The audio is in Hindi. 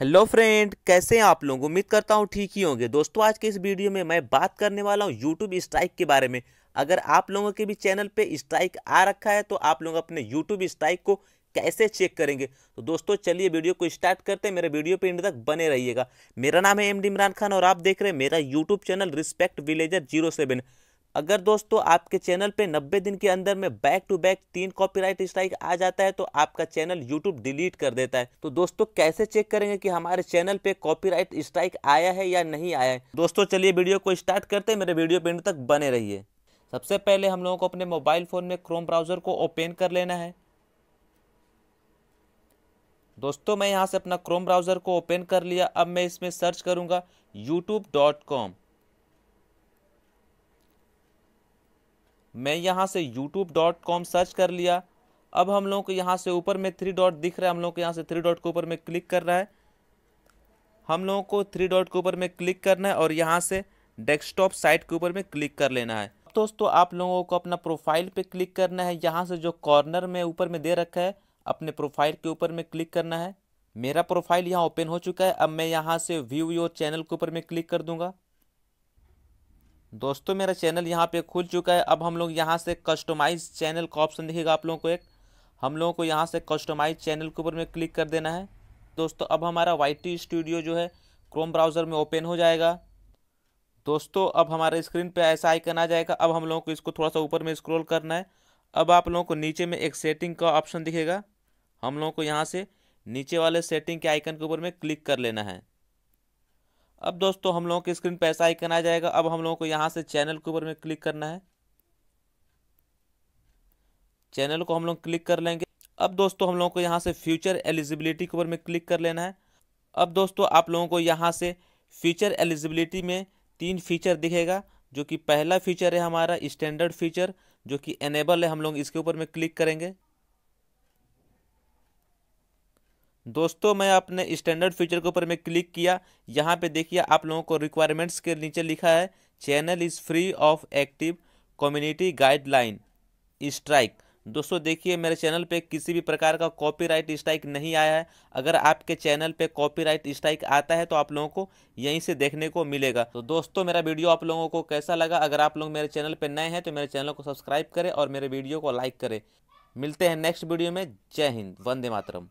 हेलो फ्रेंड, कैसे हैं आप लोग? उम्मीद करता हूं ठीक ही होंगे। दोस्तों, आज के इस वीडियो में मैं बात करने वाला हूं यूट्यूब स्ट्राइक के बारे में। अगर आप लोगों के भी चैनल पे स्ट्राइक आ रखा है तो आप लोग अपने यूट्यूब स्ट्राइक को कैसे चेक करेंगे। तो दोस्तों चलिए वीडियो को स्टार्ट करते हैं। मेरे वीडियो पे एंड तक बने रहिएगा। मेरा नाम है MD इमरान खान और आप देख रहे हैं मेरा यूट्यूब चैनल रिस्पेक्ट विलेजर 007। अगर दोस्तों आपके चैनल पे 90 दिन के अंदर में back to back 3 copyright strike आ जाता है तो आपका चैनल YouTube डिलीट कर देता है। तो दोस्तों कैसे चेक करेंगे कि हमारे चैनल पे कॉपीराइट स्ट्राइक आया है या नहीं आया है? दोस्तों चलिए वीडियो को स्टार्ट करते हैं। मेरे वीडियो पे एंड तक बने रहिए। सबसे पहले हम लोगों को अपने मोबाइल फ़ोन में क्रोम ब्राउज़र को ओपन कर लेना है। दोस्तों मैं यहाँ से अपना क्रोम ब्राउज़र को ओपन कर लिया। अब मैं इसमें सर्च करूँगा youtube.com। मैं यहाँ से youtube.com सर्च कर लिया। अब हम लोगों को यहाँ से ऊपर में 3 डॉट दिख रहा है। हम लोगों को यहाँ से 3 डॉट के ऊपर में क्लिक करना है। हम लोगों को 3 डॉट के ऊपर में क्लिक करना है और यहाँ से डेस्कटॉप साइट के ऊपर में क्लिक कर लेना है। दोस्तों आप लोगों को अपना प्रोफाइल पे क्लिक करना है। यहाँ से जो कॉर्नर में ऊपर में दे रखा है अपने प्रोफाइल के ऊपर में क्लिक करना है। मेरा प्रोफाइल यहाँ ओपन हो चुका है। अब मैं यहाँ से व्यू योर चैनल के ऊपर में क्लिक कर दूँगा। दोस्तों मेरा चैनल यहाँ पे खुल चुका है। अब हम लोग यहाँ से कस्टमाइज चैनल का ऑप्शन दिखेगा आप लोगों को एक। हम लोगों को यहाँ से कस्टमाइज चैनल के ऊपर में क्लिक कर देना है। दोस्तों अब हमारा YT स्टूडियो जो है क्रोम ब्राउज़र में ओपन हो जाएगा। दोस्तों अब हमारे स्क्रीन पे ऐसा आइकन आ जाएगा। अब हम लोगों को इसको थोड़ा सा ऊपर में स्क्रॉल करना है। अब आप लोगों को नीचे में एक सेटिंग का ऑप्शन दिखेगा। हम लोगों को यहाँ से नीचे वाले सेटिंग के आइकन के ऊपर में क्लिक कर लेना है। अब दोस्तों हम लोगों की स्क्रीन पर ऐसा आइकन आ जाएगा। अब हम लोगों को यहाँ से चैनल के ऊपर में क्लिक करना है। चैनल को हम लोग क्लिक कर लेंगे। अब दोस्तों हम लोगों को यहाँ से फ्यूचर एलिजिबिलिटी के ऊपर में क्लिक कर लेना है। अब दोस्तों आप लोगों को यहाँ से फीचर एलिजिबिलिटी में 3 फीचर दिखेगा, जो कि पहला फीचर है हमारा स्टैंडर्ड फीचर जो कि एनेबल है। हम लोग इसके ऊपर में क्लिक करेंगे। दोस्तों मैं अपने स्टैंडर्ड फीचर के ऊपर मैं क्लिक किया। यहाँ पे देखिए आप लोगों को रिक्वायरमेंट्स के नीचे लिखा है channel is free of active community guideline strike. दोस्तों देखिए मेरे चैनल पे किसी भी प्रकार का कॉपीराइट स्ट्राइक नहीं आया है। अगर आपके चैनल पे कॉपीराइट स्ट्राइक आता है तो आप लोगों को यहीं से देखने को मिलेगा। तो दोस्तों मेरा वीडियो आप लोगों को कैसा लगा? अगर आप लोग मेरे चैनल पे नए हैं तो मेरे चैनल को सब्सक्राइब करें और मेरे वीडियो को लाइक करें। मिलते हैं नेक्स्ट वीडियो में। जय हिंद, वंदे मातरम।